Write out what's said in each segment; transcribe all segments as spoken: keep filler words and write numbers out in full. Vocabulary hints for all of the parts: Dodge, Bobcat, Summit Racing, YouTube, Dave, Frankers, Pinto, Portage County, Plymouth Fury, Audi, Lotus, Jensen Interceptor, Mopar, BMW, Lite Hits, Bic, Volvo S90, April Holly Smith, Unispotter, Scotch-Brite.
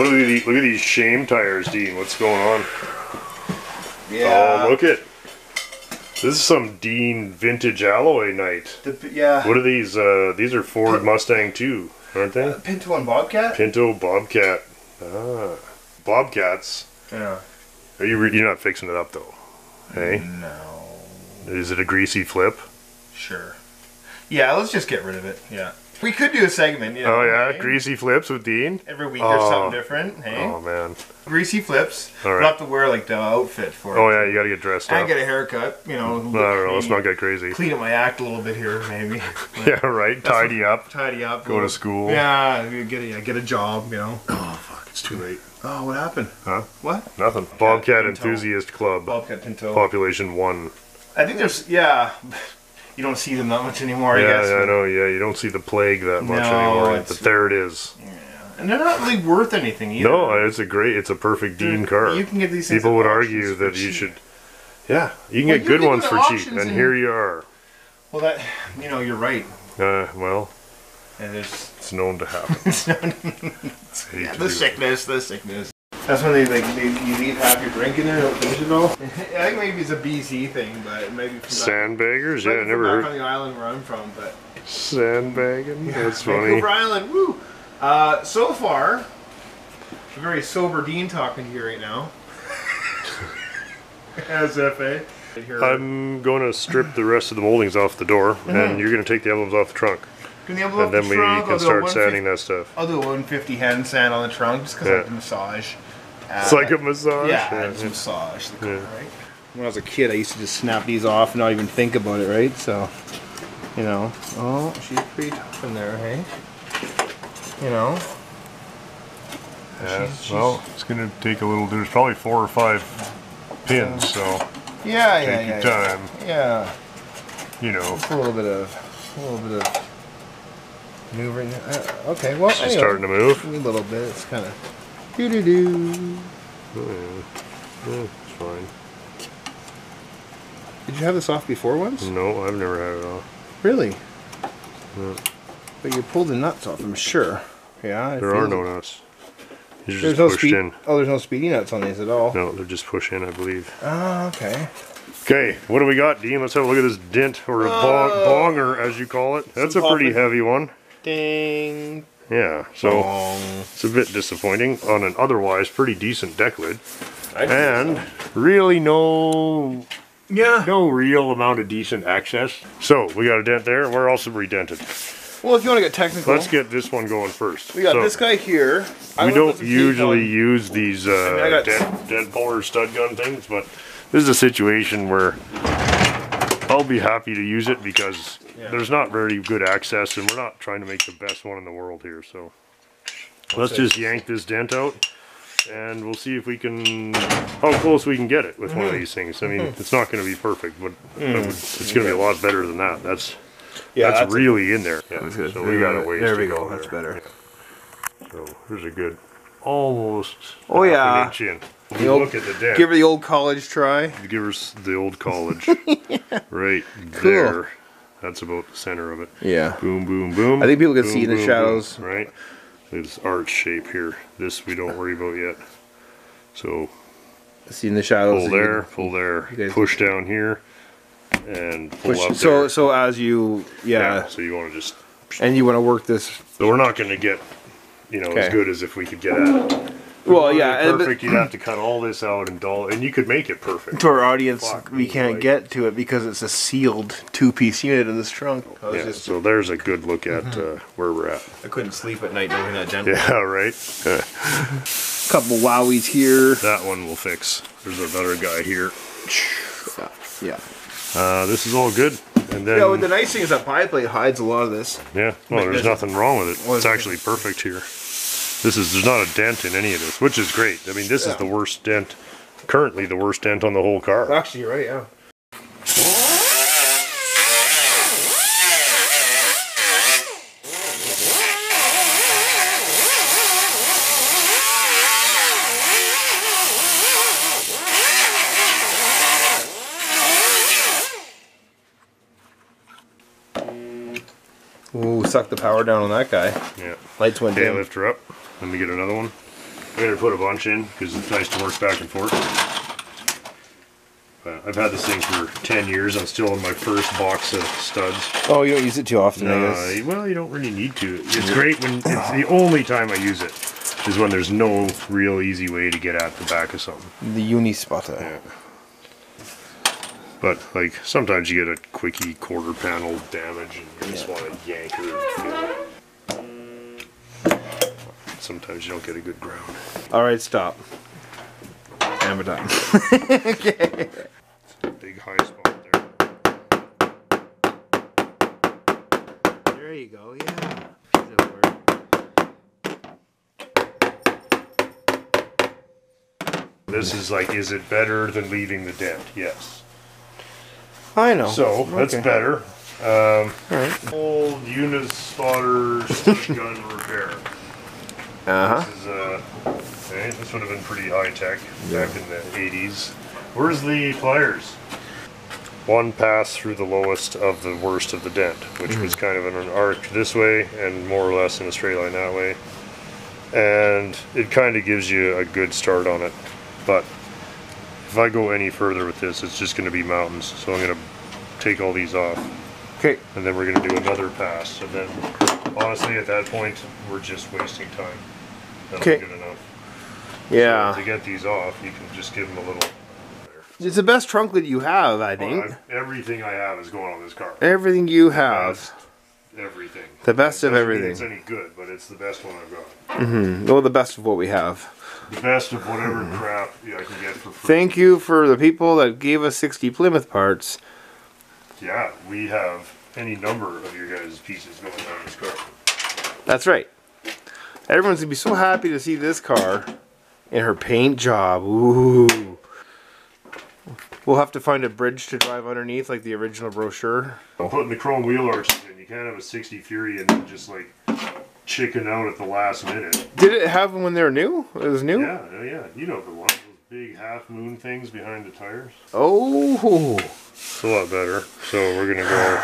What are these? Look at these shame tires, Dean. What's going on? Yeah. Oh, look at. This is some Dean vintage alloy night. The, yeah. What are these? Uh, these are Ford Pin Mustang two, aren't they? Uh, Pinto and Bobcat. Pinto, Bobcat. Ah, Bobcats. Yeah. Are you? You're not fixing it up though, hey? No. Is it a greasy flip? Sure. Yeah, let's just get rid of it. Yeah. We could do a segment, you know. Oh yeah, hey? Greasy flips with Dean. Every week oh. There's something different, hey? Oh man. Greasy flips. All right. We'll have to wear like the outfit for oh, it. Oh yeah, you gotta get dressed I up. I get a haircut, you know. I don't know, let's not get crazy. Clean up my act a little bit here, maybe. Yeah, right. Tidy up. Tidy up. Go to school. Yeah, get a, yeah, get a job, you know. Oh fuck, it's too late. Oh, what happened? Huh? What? Nothing. Bobcat, Bobcat Enthusiast Club. Bobcat Pinto. Population one. I think there's, yeah. You don't see them that much anymore, yeah, I guess. Yeah, I know, yeah. You don't see the plague that much no, anymore. It's, but there it is. Yeah. And they're not really worth anything either. No, it's a great, it's a perfect Dude, Dean car. You can get these People would argue that cheap. you should, yeah, you can well, get good ones for cheap, and, and here you are. Well, that, you know, you're right. Uh, well, and there's, it's known to happen. It's known to yeah, the sickness, the sickness. That's when they like they, you leave half your drink in there, don't finish it all. I think maybe it's a B C thing, but maybe sandbaggers. Not, yeah, never heard. From the island where I'm from, but sandbagging. Yeah, that's funny. Vancouver Island. Woo. Uh, so far, a very sober Dean talking to you right now. As F A. I'm going to strip the rest of the moldings off the door, mm-hmm. and you're going to take the emblems off the trunk. And the then the we trunk, can start sanding that stuff. I'll do a one fifty hand sand on the trunk just because yeah. I like a massage. Uh, it's like a massage? Yeah, yeah. It's a massage. The car, yeah. right? When I was a kid, I used to just snap these off and not even think about it, right? So, you know. Oh, she's pretty tough in there, hey? You know. Yeah, she's, she's, well, it's going to take a little, there's probably four or five pins, so. Yeah, yeah, take yeah. Take your yeah, time. Yeah. You know. Just a little bit of, a little bit of. Maneuvering. Uh, okay, well, anyway, starting to move a little bit. It's kind of doo doo doo. Oh, yeah. Yeah, it's fine. Did you have this off before once? No, I've never had it off. Really? Yeah. But you pulled the nuts off, I'm sure. Yeah. There are no nuts. They're just no pushed in. Oh, there's no speedy nuts on these at all. No, they're just pushed in, I believe. Oh, okay. Okay, what do we got, Dean? Let's have a look at this dent or a bong bonger, as you call it. That's a pretty heavy one. Ding. Yeah, so Bong. It's a bit disappointing on an otherwise pretty decent deck lid. And so. really no yeah. no real amount of decent access. So we got a dent there, and where else have we dented? Well, if you want to get technical. Let's get this one going first. We got so, this guy here. I we don't usually use these uh, I mean, I got dent, dent puller stud gun things, but this is a situation where I'll be happy to use it because yeah. there's not very good access, and we're not trying to make the best one in the world here. So let's just yank this dent out, and we'll see if we can, how close we can get it with mm-hmm. one of these things. I mean, mm-hmm. it's not going to be perfect, but mm-hmm. it's going to be a lot better than that. That's yeah, that's, that's really a, in there. Yeah. So there we got a ways. There we go. go. That's there. better. Yeah. So here's a good, almost. Oh yeah. An inch in. The old, look at the dent. Give her the old college try. Give her the old college. yeah. Right cool. there. That's about the center of it. Yeah. Boom, boom, boom. I think people can boom, see boom, in the shadows. Boom, right? This arch shape here. This we don't worry about yet. So. See in the shadows. Pull there, can, pull there. Push down here. And pull push, up so, there. So as you, yeah. yeah. So you want to just. And you want to work this. So we're not going to get, you know, okay. as good as if we could get at it. Well, yeah, perfect. You'd have to cut all this out and dull, and you could make it perfect. To our audience, Fuck, we can't like, get to it because it's a sealed two-piece unit in this trunk. Yeah, just, so there's a good look at mm-hmm. uh, where we're at. I couldn't sleep at night knowing that dental. Yeah, right. Couple wowies here. That one will fix. There's a better guy here. Yeah. yeah. Uh, this is all good. And then, yeah, well, the nice thing is that pie plate hides a lot of this. Yeah. Well, there's nothing wrong with it. Well, it's actually perfect here. This is, there's not a dent in any of this, which is great. I mean, this yeah. is the worst dent, currently the worst dent on the whole car. Actually, you're right, yeah. Ooh, suck the power down on that guy. Yeah. Lights went down. Okay, lift her up. Let me get another one. I gotta put a bunch in because it's nice to work back and forth. But I've had this thing for ten years. I'm still in my first box of studs. Oh, you don't use it too often, no, I guess. Well, you don't really need to. It's great when it's the only time I use it is when there's no real easy way to get at the back of something. The uni spotter. Yeah. But like sometimes you get a quickie quarter panel damage and you just yeah. want to yank her. Sometimes you don't get a good ground. All right, stop. And we're done. Okay. It's a big high spot there. There you go. Yeah. That'll work. This is like, is it better than leaving the dent? Yes. I know. So that's okay. better. Um, All right. Old Unispotter stud gun repair. Uh huh. This is, uh, okay, this would have been pretty high tech yeah. back in the eighties. Where's the pliers? One pass through the lowest of the worst of the dent, which mm-hmm. was kind of in an arc this way and more or less in a straight line that way. And it kind of gives you a good start on it. But if I go any further with this, it's just going to be mountains. So I'm going to take all these off. Okay. And then we're going to do another pass. And then, honestly, at that point, we're just wasting time. That'll okay. be good enough. Yeah. So to get these off, you can just give them a little. There. It's the best trunk lid you have, I think. Well, everything I have is going on this car. Everything you have. Best, everything. The best of everything. It's any good, but it's the best one I've got. Mm-hmm. Well, the best of what we have. The best of whatever mm. crap yeah, I can get for free. Thank you for the people that gave us sixty Plymouth parts. Yeah, we have any number of your guys' pieces going on this car. That's right. Everyone's going to be so happy to see this car in her paint job. Ooh. We'll have to find a bridge to drive underneath like the original brochure. I'm putting the chrome wheel arches in. You can't have a sixty Fury and then just like... chicken out at the last minute. Did it have them when they were new? It was new? Yeah, yeah. You know the one. Those big half moon things behind the tires. Oh! It's a lot better. So we're going to go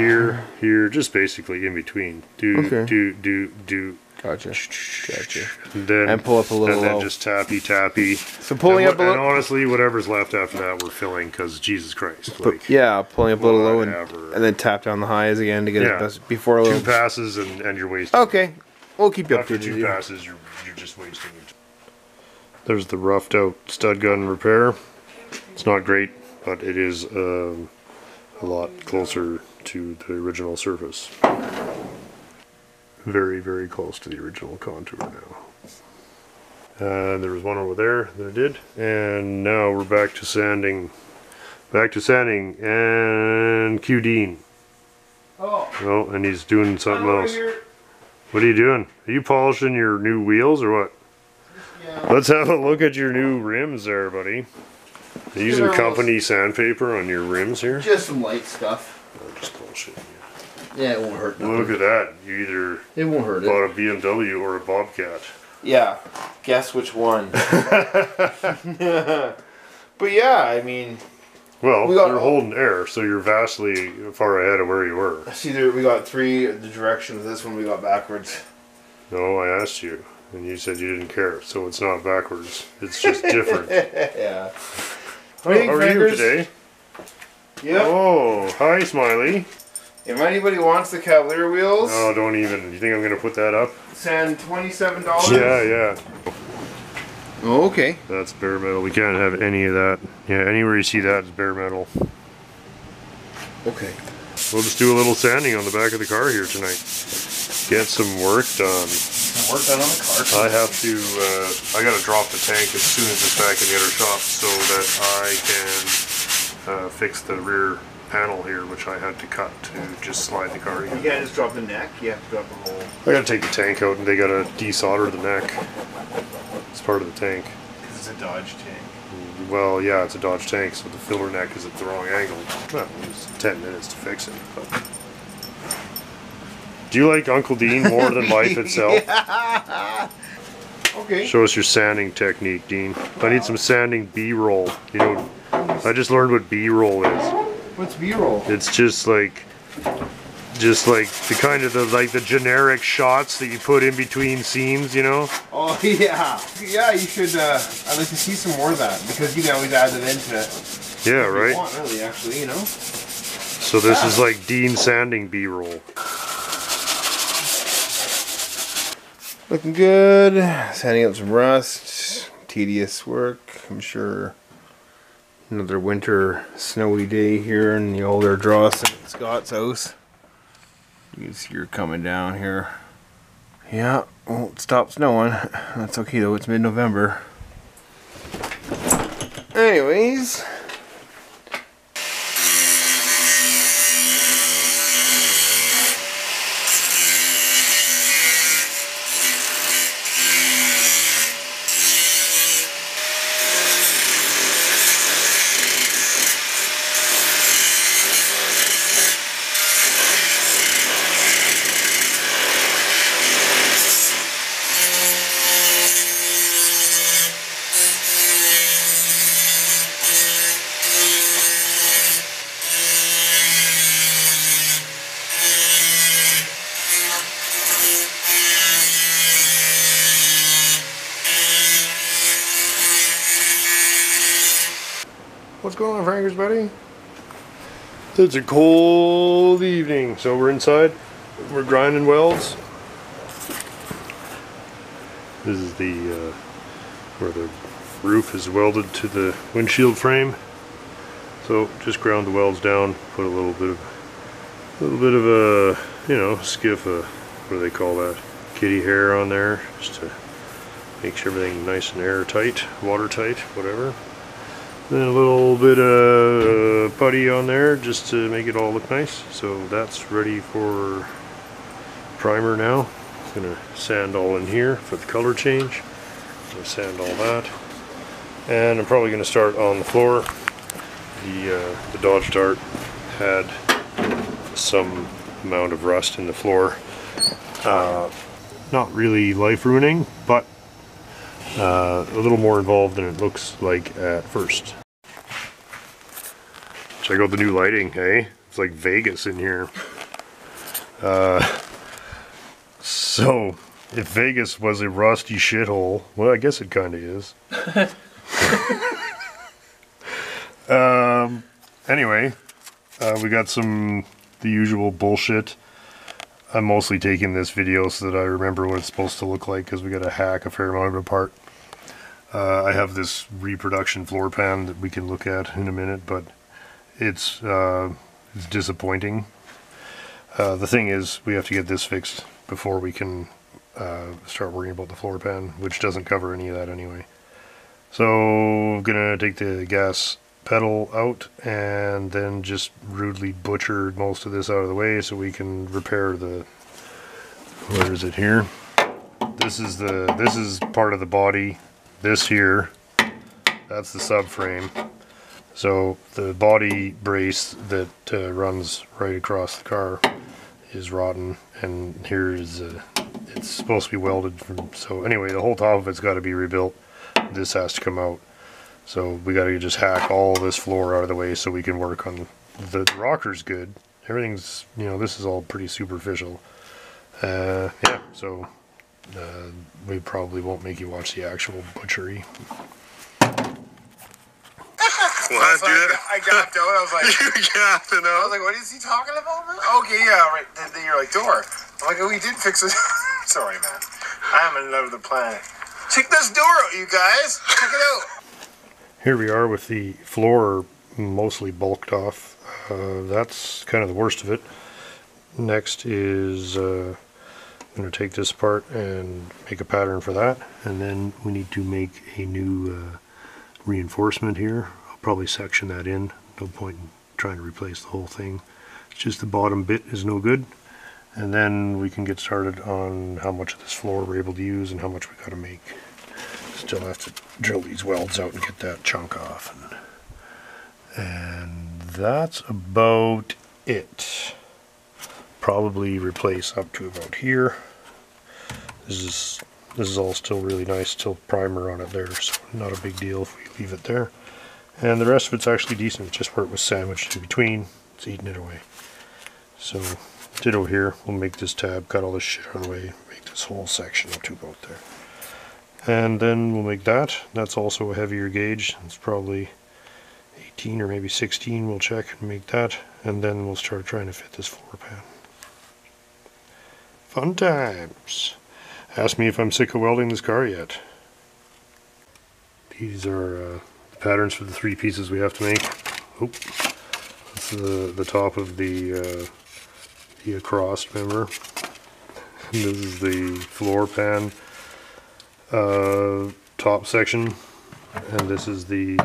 here, here, just basically in between. Do, okay. do, do, do. Gotcha. Gotcha. And, then, and pull up a little. And then low. Just tappy, tappy. So pulling and, up a little. And honestly, whatever's left after that, we're filling because Jesus Christ. Like, yeah, pulling up a little low and, and then tap down the highs again to get yeah. it best before a little. Two passes and, and you're wasting. Okay. We'll keep you after up to two passes, you're, you're just wasting your time. There's the roughed out stud gun repair. It's not great, but it is um, a lot closer to the original surface. Very, very close to the original contour now. Uh, there was one over there that I did, and now we're back to sanding, back to sanding, and Q Dean. Oh. Oh, and he's doing something else. Here. What are you doing? Are you polishing your new wheels or what? Yeah. Let's have a look at your new rims, there, buddy. Are you using company sandpaper on your rims here? Just some light stuff. I'm just polishing. Yeah, it won't hurt. Nothing. Look at that. You either it won't hurt bought it. a B M W or a Bobcat. Yeah. Guess which one. But yeah, I mean... Well, we got, you're holding air, so you're vastly far ahead of where you were. See, there, we got three the directions. This one we got backwards. No, I asked you, and you said you didn't care, so it's not backwards. It's just different. Yeah. How, how are you today? Yeah. Oh, hi, Smiley. If anybody wants the Cavalier wheels... Oh, don't even. You think I'm going to put that up? Send twenty-seven dollars? Yeah, yeah. Oh, okay. That's bare metal. We can't have any of that. Yeah, anywhere you see that is bare metal. Okay. We'll just do a little sanding on the back of the car here tonight. Get some work done. Work done on the car? I have to... Uh, I got to drop the tank as soon as it's back in the other shop so that I can uh, fix the rear... panel here, which I had to cut to just slide the car in. You gotta just drop the neck, you have to drop the whole... I gotta take the tank out and they gotta desolder the neck. It's part of the tank. Because it's a Dodge tank. Well, yeah, it's a Dodge tank, so the filler neck is at the wrong angle. Well, it was ten minutes to fix it. But... Do you like Uncle Dean more than life itself? Yeah. Okay. Show us your sanding technique, Dean. Wow. I need some sanding B-roll. You know, I just learned what B-roll is. What's B-roll? It's just like just like the kind of the like the generic shots that you put in between scenes, you know? Oh yeah, yeah. You should. Uh, I'd like to see some more of that because you can always add it into it. Yeah, right. You want, really, actually, you know. So this yeah. is like Dean sanding B-roll. Looking good. Sanding up some rust. Tedious work, I'm sure. Another winter snowy day here in the older Dross at Scott's house. You can see her coming down here. Yeah, won't stop snowing. That's okay though, it's mid-November. Anyways. What's going on, Frankers, buddy? It's a cold evening, so we're inside. We're grinding welds. This is the uh, where the roof is welded to the windshield frame. So just ground the welds down, put a little bit of a little bit of a you know skiff a what do they call that? Kitty hair on there, just to make sure everything nice and airtight, watertight, whatever. Then a little bit of putty on there just to make it all look nice. So that's ready for primer now. It's gonna sand all in here for the color change. I'm gonna sand all that, and I'm probably gonna start on the floor. The uh, the Dodge Dart had some amount of rust in the floor. Uh, not really life-ruining, but uh, a little more involved than it looks like at first. Check out the new lighting, eh? It's like Vegas in here. Uh, so, if Vegas was a rusty shithole, well, I guess it kind of is. um, anyway, uh, we got some, the usual bullshit. I'm mostly taking this video so that I remember what it's supposed to look like, because we got to hack a fair amount of it apart. Uh, I have this reproduction floor pan that we can look at in a minute, but it's, uh, it's disappointing. Uh, the thing is, we have to get this fixed before we can uh, start worrying about the floor pan, which doesn't cover any of that anyway. So I'm gonna take the gas pedal out and then just rudely butchered most of this out of the way so we can repair the where is it here this is the this is part of the body. This here, that's the subframe. So the body brace that uh, runs right across the car is rotten, and here is uh, it's supposed to be welded from, so anyway the whole top of it's got to be rebuilt. This has to come out. So we gotta just hack all this floor out of the way so we can work on the, the rocker's good. Everything's, you know, this is all pretty superficial. Uh, yeah, so uh, we probably won't make you watch the actual butchery. What, so dude? I gapped out. I was like, you gapped out. I was like, what is he talking about? Okay, yeah, right. Then you're like, door. I'm like, oh, we did fix it. Sorry, man. I'm in love with the planet. Check this door out, you guys. Check it out. Here we are with the floor mostly bulked off. Uh, that's kind of the worst of it. Next is uh, I'm going to take this apart and make a pattern for that, and then we need to make a new uh, reinforcement here. I'll probably section that in. No point in trying to replace the whole thing. It's just the bottom bit is no good, and then we can get started on how much of this floor we're able to use and how much we got to make. Still have to drill these welds out and get that chunk off, and, and that's about it. Probably replace up to about here. This is this is all still really nice, still primer on it there, so not a big deal if we leave it there. And the rest of it's actually decent, just where it was sandwiched in between, it's eating it away. So Ditto here. We'll make this tab, cut all this shit out of the way, make this whole section of tube out there. And then we'll make that. That's also a heavier gauge. It's probably eighteen or maybe sixteen. We'll check and make that. And then we'll start trying to fit this floor pan. Fun times. Ask me if I'm sick of welding this car yet. These are uh, the patterns for the three pieces we have to make. Oh, that's the, the top of the, uh, the across member. And this is the floor pan. Uh, top section, and this is the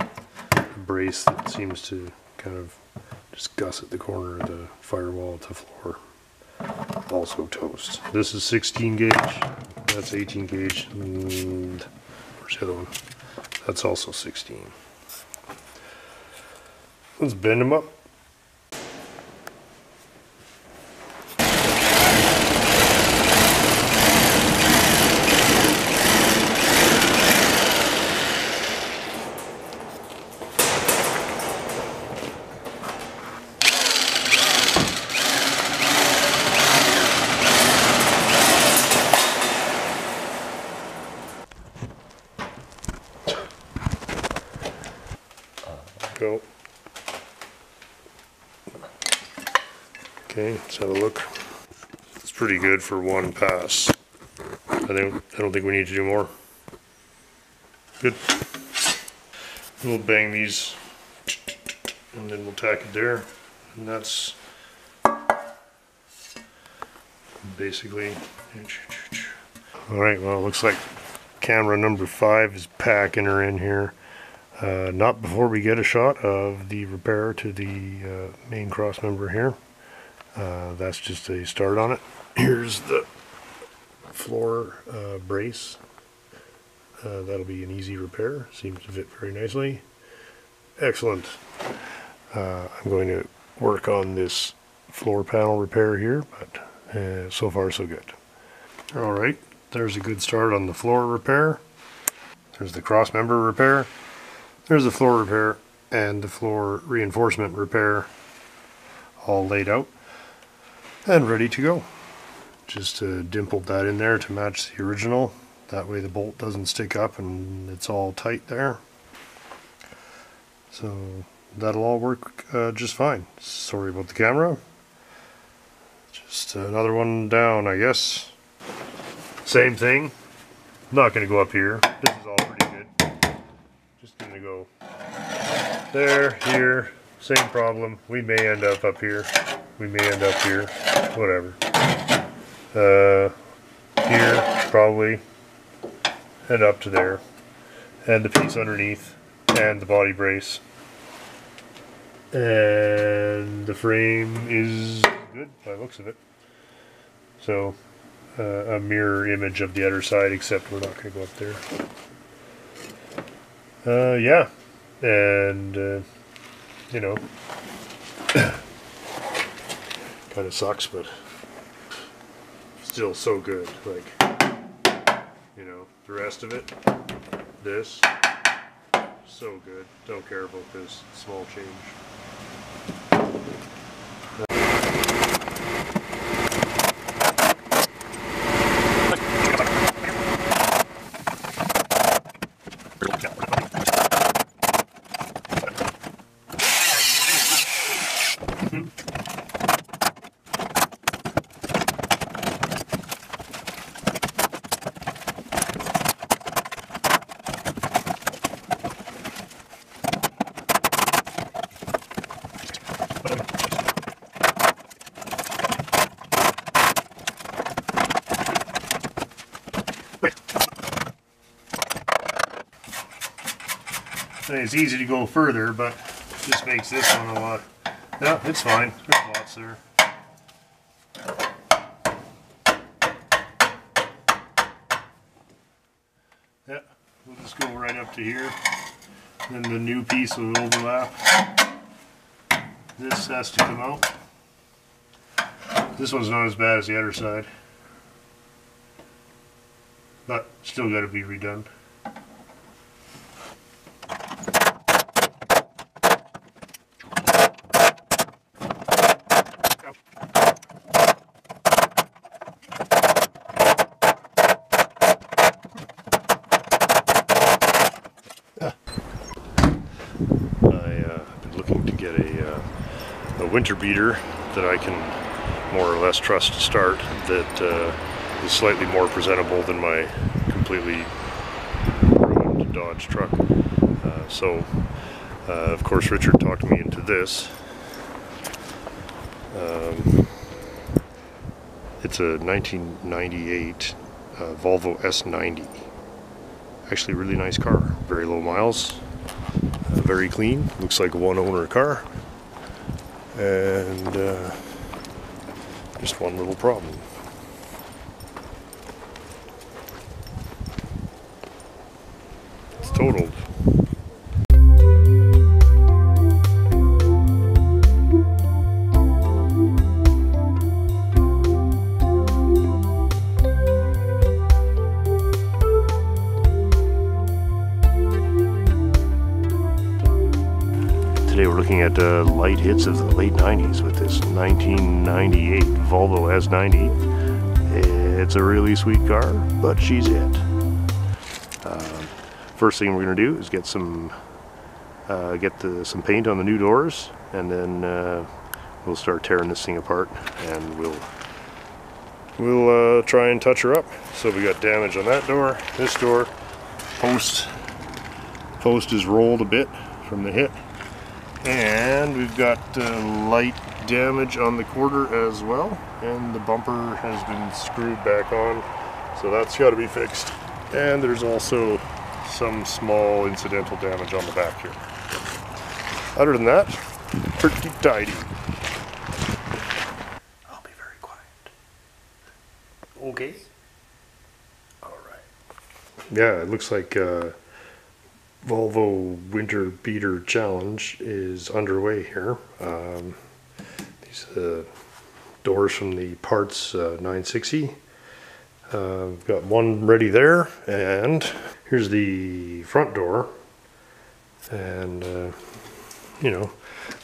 brace that seems to kind of just gusset the corner of the firewall to floor. Also toast. This is sixteen gauge, that's eighteen gauge, and where's the other one? That's also sixteen. Let's bend them up. Go. Okay, let's have a look. It's pretty good for one pass. I don't, I don't think we need to do more. Good. We'll bang these and then we'll tack it there. And that's basically. Alright, well, it looks like camera number five is packing her in here. Uh, not before we get a shot of the repair to the uh, main cross member here. Uh, that's just a start on it. Here's the floor uh, brace. Uh, that'll be an easy repair. Seems to fit very nicely. Excellent. Uh, I'm going to work on this floor panel repair here, but uh, so far so good. All right, there's a good start on the floor repair. There's the cross member repair. There's the floor repair and the floor reinforcement repair all laid out and ready to go. Just uh, dimpled that in there to match the original. That way the bolt doesn't stick up and it's all tight there. So that'll all work uh, just fine. Sorry about the camera. Just another one down, I guess. Same thing. I'm not going to go up here. This is all pretty gonna go there, here, same problem. We may end up up here, we may end up here, whatever. Uh, here, probably, and up to there, and the piece underneath, and the body brace, and the frame is good by the looks of it. So, uh, a mirror image of the other side, except we're not gonna go up there. Uh, yeah, and, uh, you know, kind of sucks, but still so good, like, you know, the rest of it, this, so good, don't care about this small change. It's easy to go further, but it just makes this one a lot. No, it's fine. There's lots there. Yeah, we'll just go right up to here. Then the new piece will overlap. This has to come out. This one's not as bad as the other side, but still got to be redone. the winter beater that I can more or less trust to start, that uh, is slightly more presentable than my completely ruined Dodge truck. Uh, so uh, of course Richard talked me into this. Um, it's a nineteen ninety-eight uh, Volvo S ninety. Actually really nice car, very low miles, uh, very clean, looks like a one owner car. And uh, just one little problem. It's totaled. Today we're looking at uh, light hits of the late nineties with this nineteen ninety-eight Volvo S ninety. It's a really sweet car, but she's it. Uh, first thing we're going to do is get some uh, get the, some paint on the new doors, and then uh, we'll start tearing this thing apart, and we'll we'll uh, try and touch her up. So we got damage on that door, this door, post post is rolled a bit from the hit. And we've got uh, light damage on the quarter as well, and the bumper has been screwed back on, so that's got to be fixed. And there's also some small incidental damage on the back here. Other than that, pretty tidy. I'll be very quiet. Okay. All right. Yeah, it looks like uh, Volvo Winter Beater Challenge is underway here. Um, these are uh, doors from the parts uh, nine sixty. Uh, we've got one ready there, and here's the front door. And uh, you know,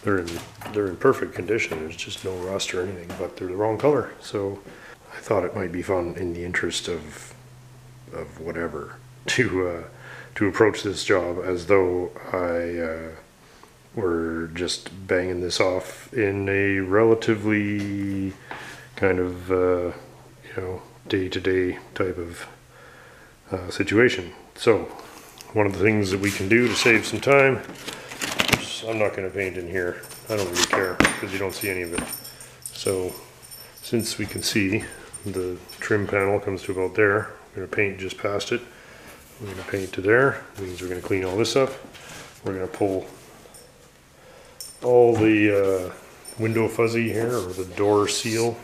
they're in they're in perfect condition. There's just no rust or anything, but they're the wrong color. So I thought it might be fun, in the interest of of whatever, to. Uh, to approach this job as though I uh, were just banging this off in a relatively kind of, uh, you know, day-to-day type of uh, situation. So, one of the things that we can do to save some time, which I'm not going to paint in here, I don't really care because you don't see any of it. So, since we can see the trim panel comes to about there, I'm going to paint just past it. We're going to paint to there, means we're going to clean all this up. We're going to pull all the uh, window fuzzy here, or the door seal.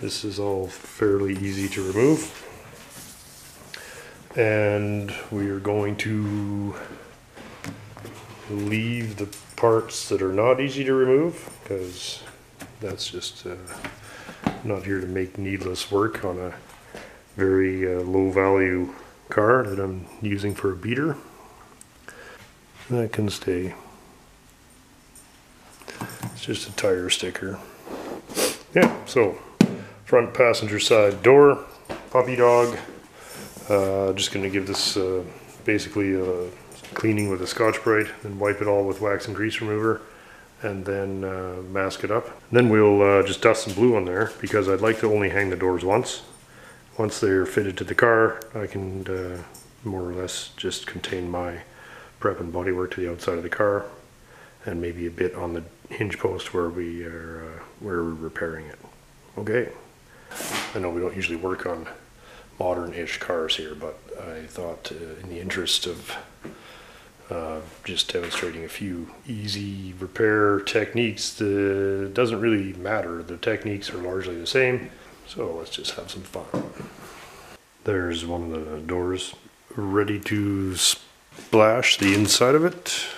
This is all fairly easy to remove. And we are going to leave the parts that are not easy to remove, because that's just uh, not here to make needless work on a very uh, low value car that I'm using for a beater. That can stay. It's just a tire sticker. Yeah, so front passenger side door, puppy dog. Uh, just going to give this uh, basically a cleaning with a Scotch-Brite, and wipe it all with wax and grease remover, and then uh, mask it up. And then we'll uh, just dust some blue on there, because I'd like to only hang the doors once. Once they're fitted to the car, I can uh, more or less just contain my prep and bodywork to the outside of the car, and maybe a bit on the hinge post where we are uh, where we're repairing it. Okay. I know we don't usually work on modern-ish cars here, but I thought uh, in the interest of uh, just demonstrating a few easy repair techniques, the doesn't really matter. The techniques are largely the same. So let's just have some fun. There's one of the doors ready to splash the inside of it.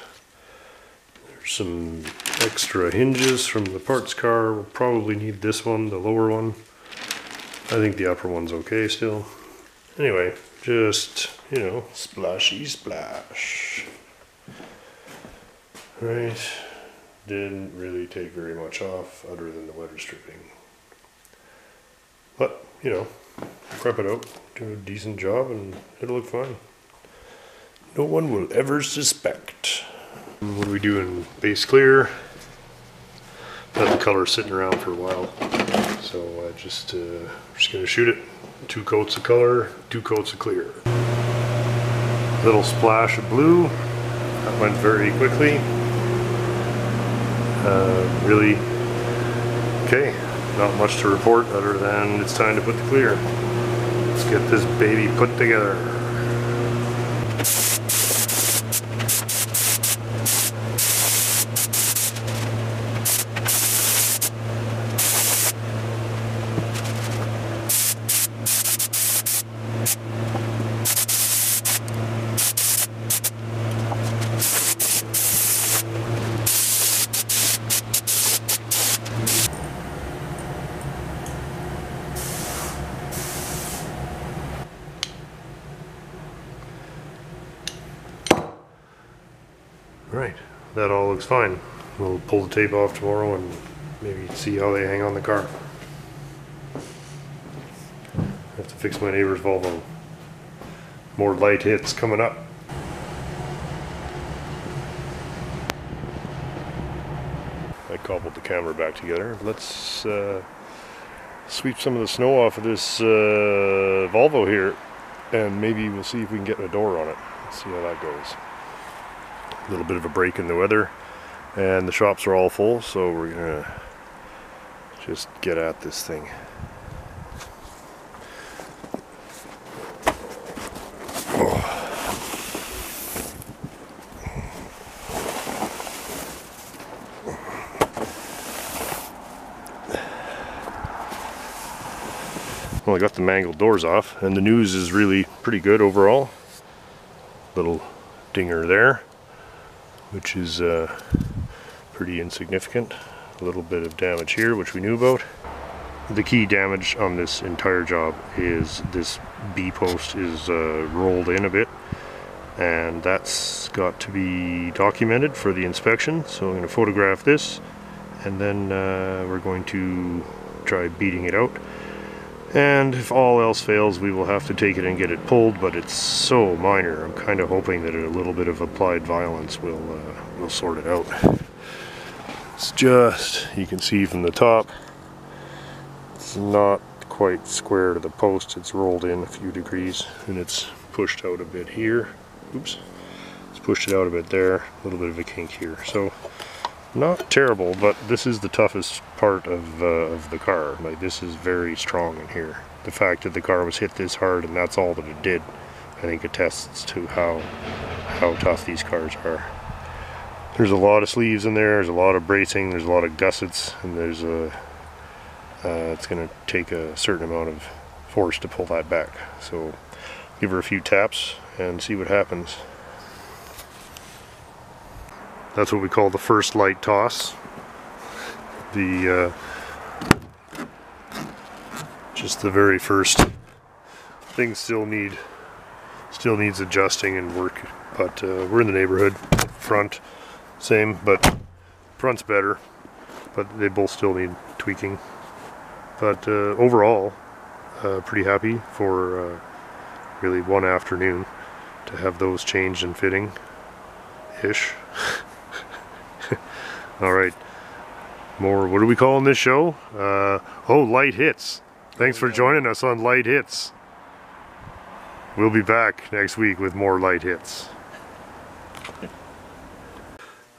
There's some extra hinges from the parts car. We'll probably need this one, the lower one. I think the upper one's okay still. Anyway, just, you know, splashy splash. Right. Didn't really take very much off other than the weather stripping. But, you know, prep it out, do a decent job, and it'll look fine. No one will ever suspect. What do we do in base clear? had the color sitting around for a while, so I just uh, just gonna shoot it. Two coats of color, two coats of clear. Little splash of blue. That went very quickly. Uh, really, okay, not much to report other than it's time to put the clear. Let's get this baby put together. Right, that all looks fine. We'll pull the tape off tomorrow and maybe see how they hang on the car. I have to fix my neighbor's Volvo. More light hits coming up. I cobbled the camera back together. Let's uh, sweep some of the snow off of this uh, Volvo here, and maybe we'll see if we can get a door on it. Let's see how that goes. A little bit of a break in the weather, and the shops are all full, so we're gonna just get at this thing. Oh. Well, I got the mangled doors off, and the news is really pretty good overall. Little dinger there, which is uh, pretty insignificant. A little bit of damage here, which we knew about. The key damage on this entire job is this B post is uh, rolled in a bit, and that's got to be documented for the inspection. So I'm going to photograph this, and then uh, we're going to try beating it out. And if all else fails, we will have to take it and get it pulled, but it's so minor. I'm kind of hoping that a little bit of applied violence will uh, will sort it out. It's just, you can see from the top, it's not quite square to the post. It's rolled in a few degrees, and it's pushed out a bit here. Oops. It's pushed it out a bit there. A little bit of a kink here. So, not terrible, but this is the toughest part of, uh, of the car. Like, this is very strong in here. The fact that the car was hit this hard and that's all that it did, I think attests to how how tough these cars are. There's a lot of sleeves in there, there's a lot of bracing, there's a lot of gussets, and there's a uh, it's gonna take a certain amount of force to pull that back. So give her a few taps and see what happens. That's what we call the first light toss. The uh, just the very first thing still need still needs adjusting and work, but uh, we're in the neighborhood. Front, same, but front's better. But they both still need tweaking. But uh, overall, uh, pretty happy for uh, really one afternoon to have those changed and fitting ish. Alright, more, what are we calling this show? Uh, oh, Light Hits. Thanks for joining us on Light Hits. We'll be back next week with more Light Hits.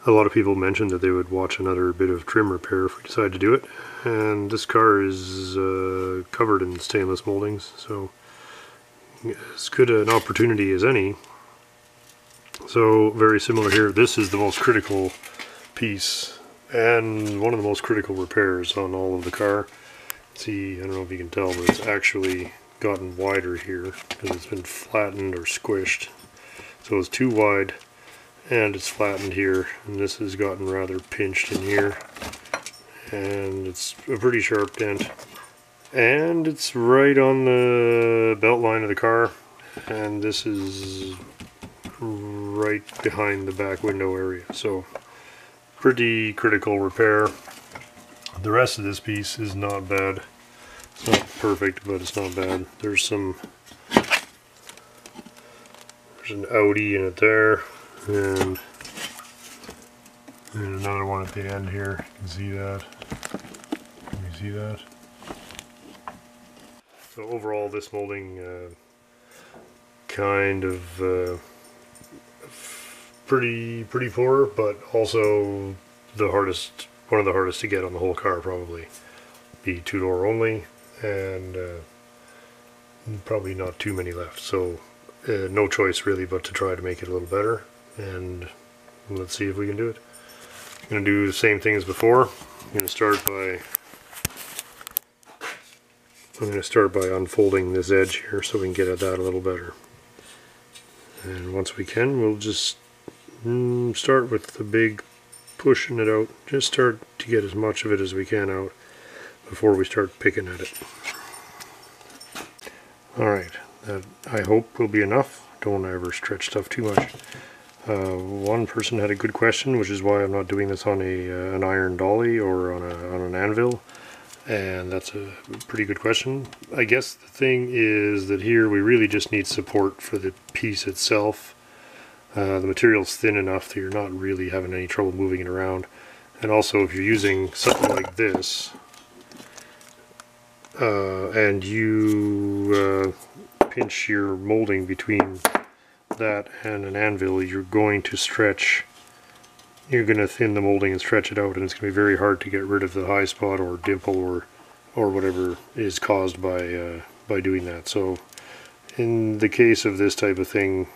A lot of people mentioned that they would watch another bit of trim repair if we decide to do it. And this car is uh, covered in stainless moldings, so as good an opportunity as any. So, very similar here. This is the most critical piece and one of the most critical repairs on all of the car. See, I don't know if you can tell, but it's actually gotten wider here because it's been flattened or squished. So it's too wide and it's flattened here, and this has gotten rather pinched in here, and it's a pretty sharp dent, and it's right on the belt line of the car, and this is right behind the back window area. So pretty critical repair. The rest of this piece is not bad. It's not perfect, but it's not bad. There's some, there's an Audi in it there, and And another one at the end here. You can see that. Can you see that? So overall, this molding uh, kind of uh, pretty pretty poor, but also the hardest, one of the hardest to get on the whole car probably. Be two door only, and uh, probably not too many left. So uh, no choice really but to try to make it a little better, and let's see if we can do it. I'm going to do the same thing as before. I'm going to start by I'm going to start by unfolding this edge here so we can get at that a little better. And once we can, we'll just mm, start with the big pushing it out. Just start to get as much of it as we can out before we start picking at it. Alright, that I hope will be enough. Don't ever stretch stuff too much. Uh, one person had a good question, which is why I'm not doing this on a uh, an iron dolly or on, a, on an anvil, and that's a pretty good question. I guess the thing is that here we really just need support for the piece itself. Uh, the material's thin enough that you're not really having any trouble moving it around, and also if you're using something like this uh, and you uh, pinch your molding between that and an anvil, you're going to stretch, you're going to thin the molding and stretch it out, and it's going to be very hard to get rid of the high spot or dimple or or whatever is caused by uh, by doing that. So in the case of this type of thing,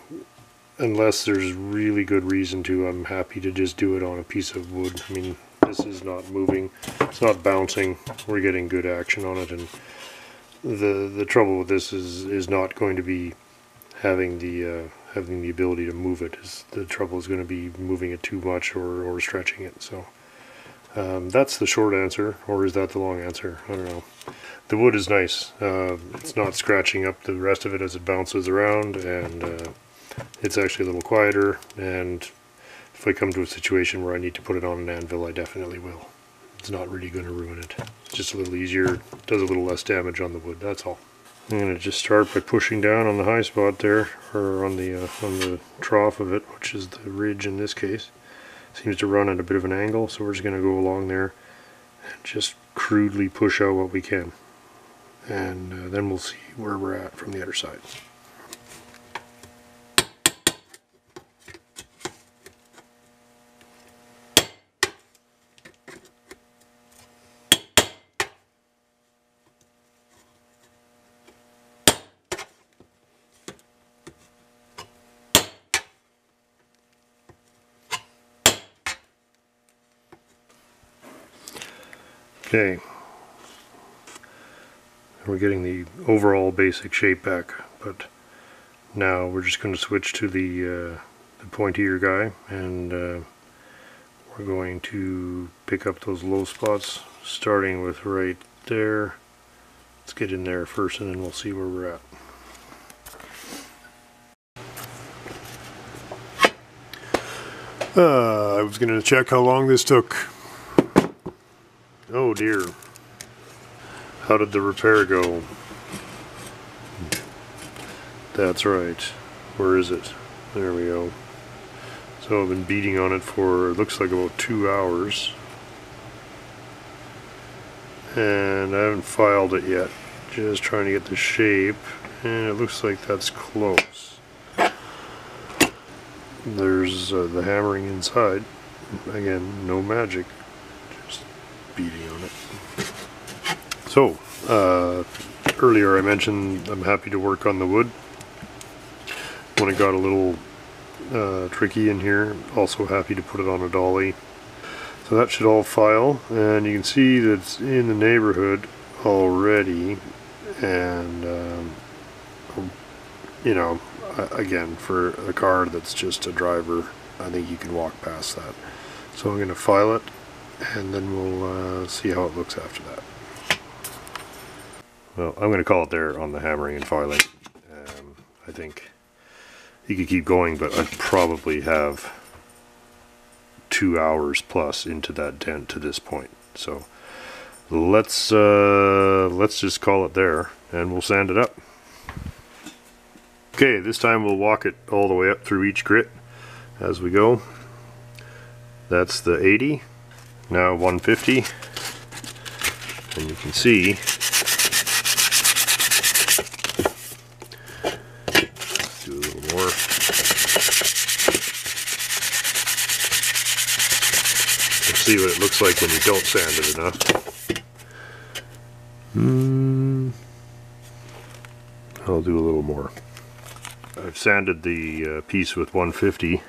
unless there's really good reason to, I'm happy to just do it on a piece of wood. I mean, this is not moving, it's not bouncing, we're getting good action on it, and the the trouble with this is is not going to be having the uh, having the ability to move it. Is the trouble is going to be moving it too much or, or stretching it. So um, that's the short answer, or is that the long answer? I don't know. The wood is nice. Uh, it's not scratching up the rest of it as it bounces around, and uh, it's actually a little quieter, and if I come to a situation where I need to put it on an anvil, I definitely will. It's not really going to ruin it. It's just a little easier, does a little less damage on the wood, that's all. I'm going to just start by pushing down on the high spot there, or on the uh, on the trough of it, which is the ridge in this case. It seems to run at a bit of an angle, so we're just going to go along there and just crudely push out what we can. And uh, then we'll see where we're at from the other side. Okay, we're getting the overall basic shape back, but now we're just going to switch to the, uh, the pointier guy, and uh, we're going to pick up those low spots, starting with right there. Let's get in there first, and then we'll see where we're at. Uh, I was going to check how long this took. Oh dear. How did the repair go? That's right. Where is it? There we go. So I've been beating on it for, it looks like about two hours. And I haven't filed it yet. Just trying to get the shape. And it looks like that's close. There's uh, the hammering inside. Again, no magic. Beating on it. So uh, earlier I mentioned I'm happy to work on the wood. When it got a little uh, tricky in here, also happy to put it on a dolly. So that should all file, and you can see that it's in the neighborhood already, and um, you know, again, for a car that's just a driver, I think you can walk past that. So I'm going to file it, and then we'll uh, see how it looks after that. Well, I'm going to call it there on the hammering and filing. Um, I think you could keep going, but I probably have two hours plus into that dent to this point. So let's uh, let's just call it there, and we'll sand it up. Okay, this time we'll walk it all the way up through each grit as we go. That's the eighty, now one fifty, and you can see see what it looks like when you don't sand it enough. Mm, I'll do a little more. I've sanded the uh, piece with one fifty,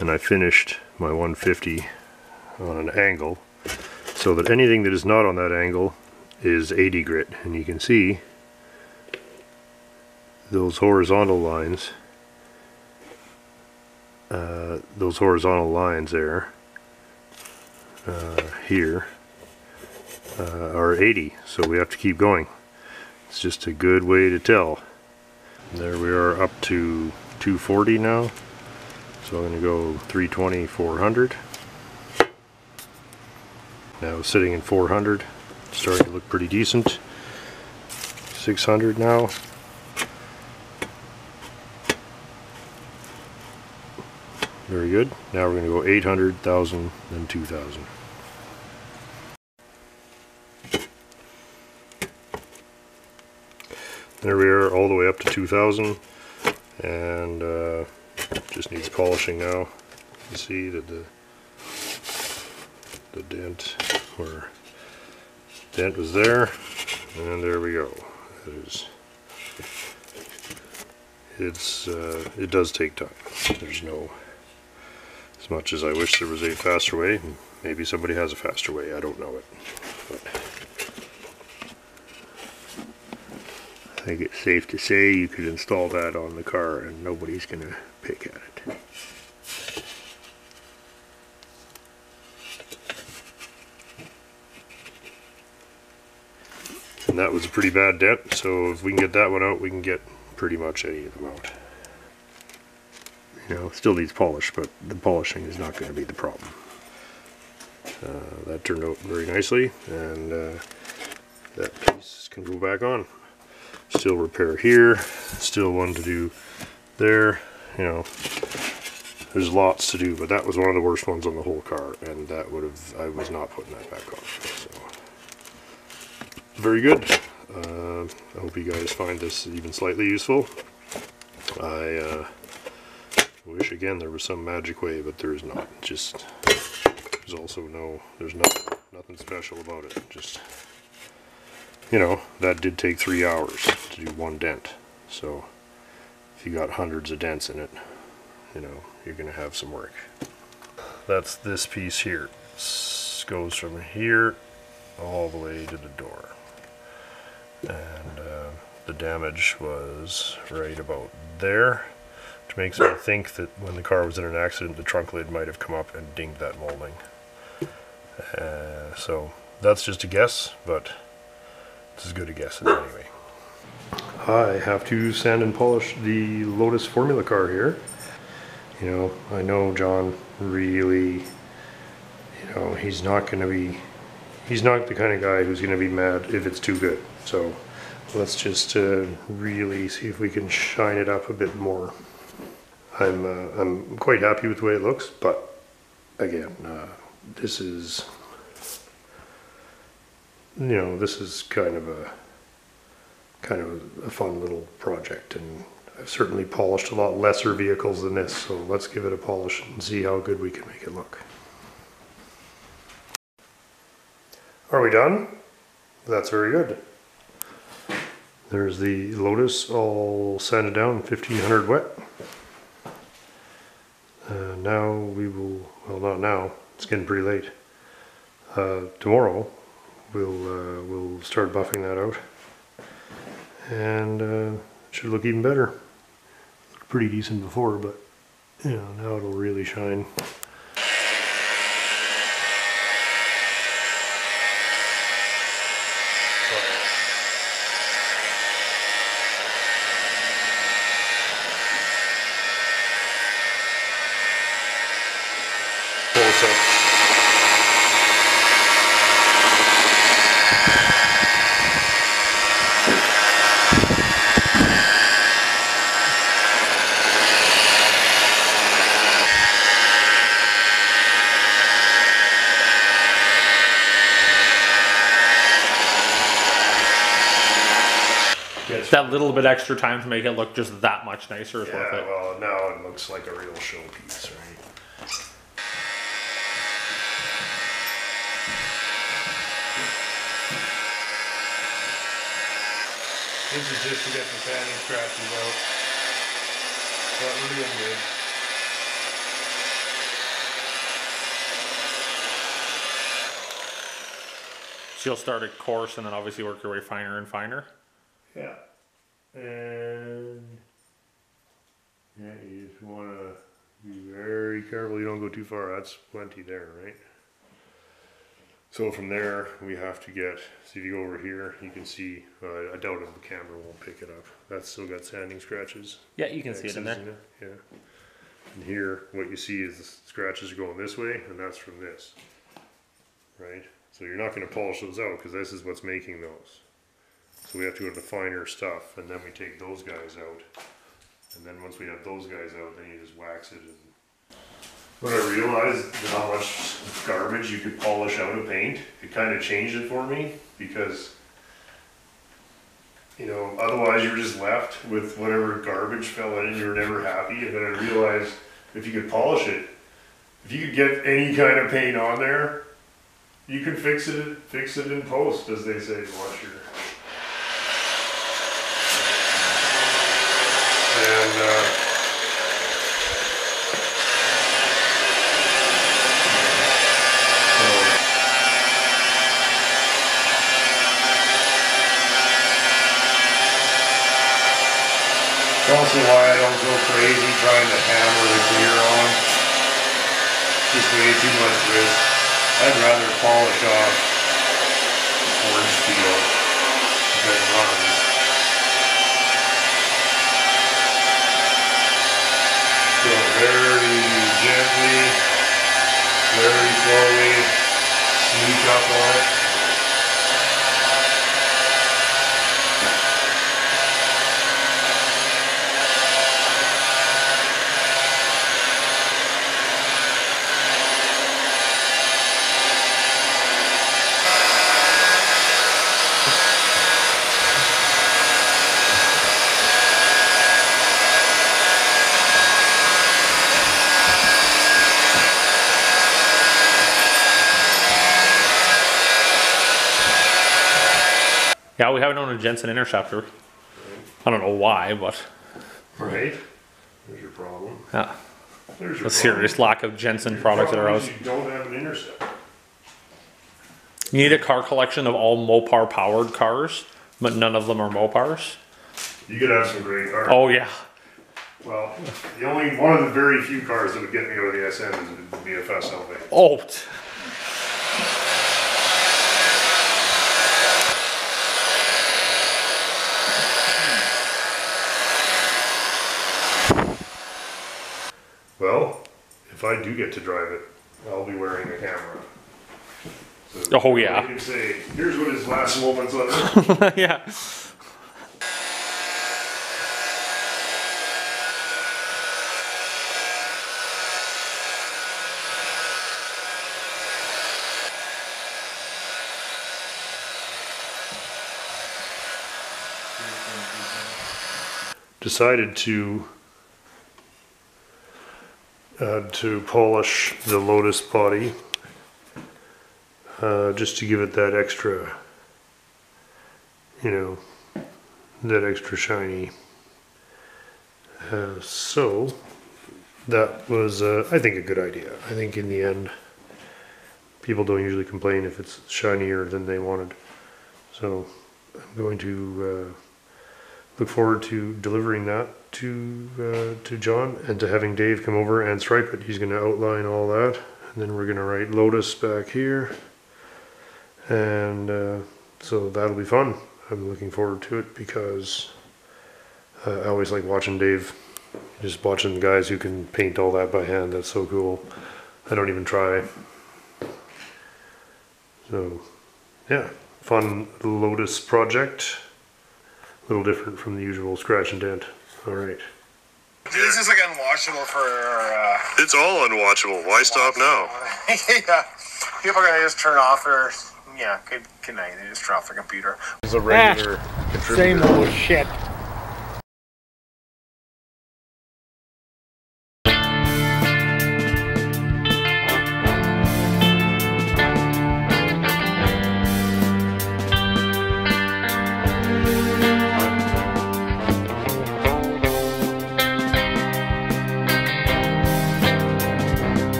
and I finished my one fifty on an angle so that anything that is not on that angle is eighty grit, and you can see those horizontal lines uh, those horizontal lines there Uh, here uh, are eighty, so we have to keep going. It's just a good way to tell. And there we are up to two forty now, so I'm going to go three twenty, four hundred. Now sitting in four hundred, starting to look pretty decent. six hundred now. Very good. Now we're going to go eight hundred, one thousand, and two thousand. There we are, all the way up to two thousand, and uh, just needs polishing now. You see that the the dent or dent was there, and there we go. It is. It's uh, it does take time. There's no. As much as I wish there was a faster way, maybe somebody has a faster way, I don't know it. But I think it's safe to say you could install that on the car and nobody's going to pick at it. And that was a pretty bad dent, so if we can get that one out, we can get pretty much any of them out. You know, still needs polish, but the polishing is not going to be the problem. Uh, that turned out very nicely, and uh, that piece can go back on. Still repair here, still one to do there. You know, there's lots to do, but that was one of the worst ones on the whole car, and that would have, I was not putting that back on. So, very good. Uh, I hope you guys find this even slightly useful. I, uh, wish again there was some magic way, but there is not. Just there's also no there's nothing nothing special about it. Just, you know, that did take three hours to do one dent. So if you got hundreds of dents in it, you know, you're gonna have some work. That's this piece here. This goes from here all the way to the door, and uh, the damage was right about there. Which makes me think that when the car was in an accident, the trunk lid might have come up and dinged that molding. Uh, so that's just a guess, but it's as good a guess as anyway. I have to sand and polish the Lotus Formula car here. You know, I know John really, you know, he's not going to be, he's not the kind of guy who's going to be mad if it's too good. So let's just uh, really see if we can shine it up a bit more. I'm, uh, I'm quite happy with the way it looks, but again, uh, this is, you know, this is kind of a, kind of a fun little project, and I've certainly polished a lot lesser vehicles than this, so let's give it a polish and see how good we can make it look. Are we done? That's very good. There's the Lotus all sanded down, fifteen hundred wet. Uh, now we will, well not now, it's getting pretty late. Uh, tomorrow we'll, uh, we'll start buffing that out, and uh, it should look even better. It looked pretty decent before, but you know, now it'll really shine. nicer. That little bit extra time to make it look just that much nicer is yeah, worth it. Yeah, well, now it looks like a real showpiece, right? This is just to get the fan and scratches out. That would be good. So you'll start at coarse and then obviously work your way finer and finer? Yeah. And yeah, you just want to be very careful. You don't go too far. That's plenty there, right? So from there, we have to get, so if you go over here, you can see, uh, I doubt if the camera won't pick it up. That's still got sanding scratches. Yeah, you can see it in there. In yeah. And here, what you see is the scratches are going this way, and that's from this, right? So you're not going to polish those out, because this is what's making those. So we have to go to the finer stuff, and then we take those guys out. And then once we have those guys out, then you just wax it and when I realized how much garbage you could polish out of paint, it kind of changed it for me because, you know, otherwise you were just left with whatever garbage fell in and you were never happy. And then I realized if you could polish it, if you could get any kind of paint on there, you could fix it, fix it in post, as they say, washer. And, uh, also why I don't go crazy trying to hammer the clear on. Just way too much risk. I'd rather polish off orange steel than bronze. So very gently, very slowly, sneak up on it. Yeah, we haven't owned a Jensen Interceptor. Right. I don't know why, but... Right. There's your problem. Yeah. There's your a problem. Serious lack of Jensen your products at our house. You don't have an Interceptor. You need a car collection of all Mopar-powered cars, but none of them are Mopars. You could have some great cars. Oh, yeah. Well, the only one of the very few cars that would get me out of the S M is the V F S L V. Oh, well, if I do get to drive it, I'll be wearing a camera. So oh yeah. You can say, here's what his last moments on it. Yeah. Decided to. Uh, to polish the Lotus body uh, just to give it that extra, you know, that extra shiny. Uh, so that was, uh, I think, a good idea. I think in the end, people don't usually complain if it's shinier than they wanted. So I'm going to uh, look forward to delivering that to uh, to John and to having Dave come over and stripe it. He's going to outline all that, and then we're going to write Lotus back here, and uh, so that'll be fun. I'm looking forward to it because uh, I always like watching Dave, just watching the guys who can paint all that by hand. That's so cool. I don't even try. So yeah, fun Lotus project, a little different from the usual scratch and dent. All right. This is like unwatchable for. Uh, it's all unwatchable. Why stop now? Yeah, people are gonna just turn off their yeah, good, good night. They just dropped the computer. It was a regular ah, same old shit.